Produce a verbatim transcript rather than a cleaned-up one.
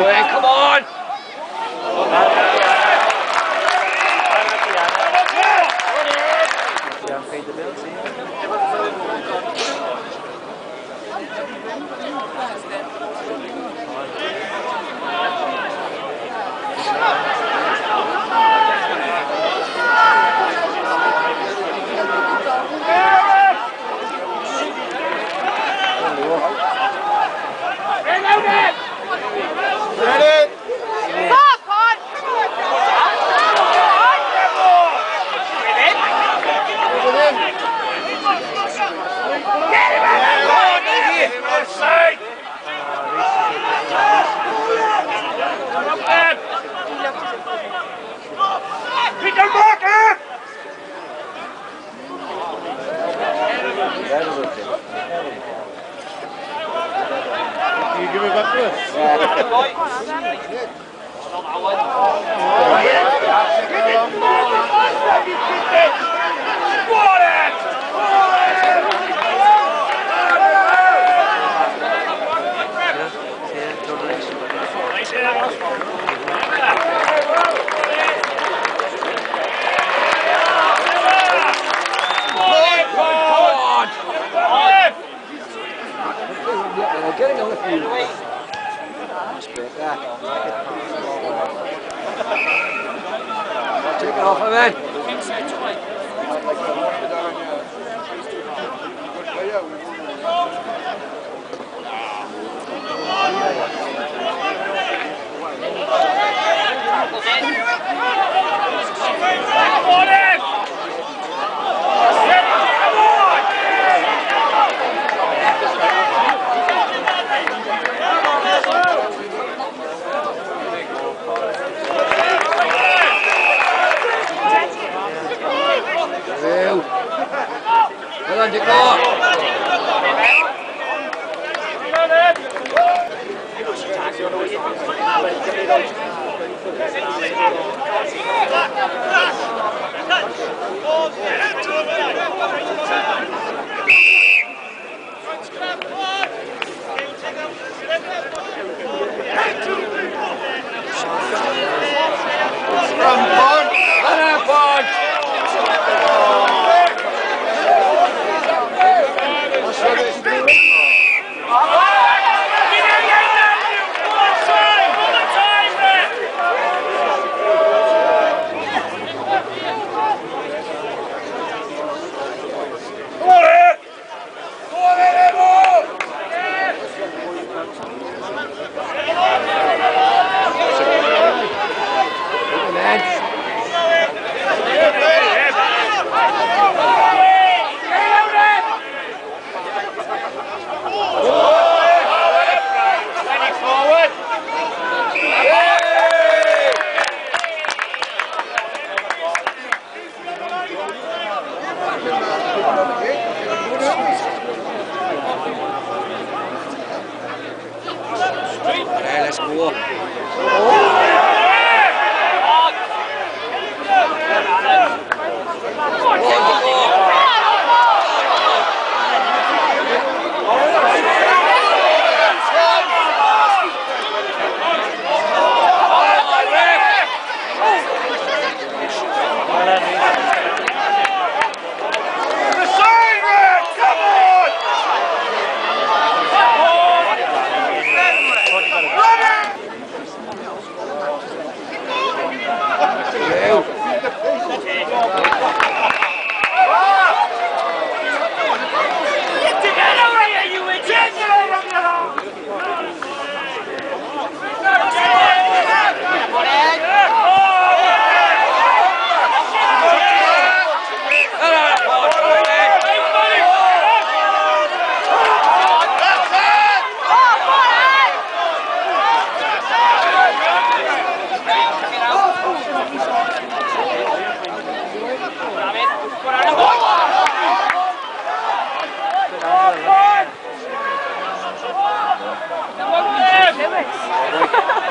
Glenn, come on! Come on!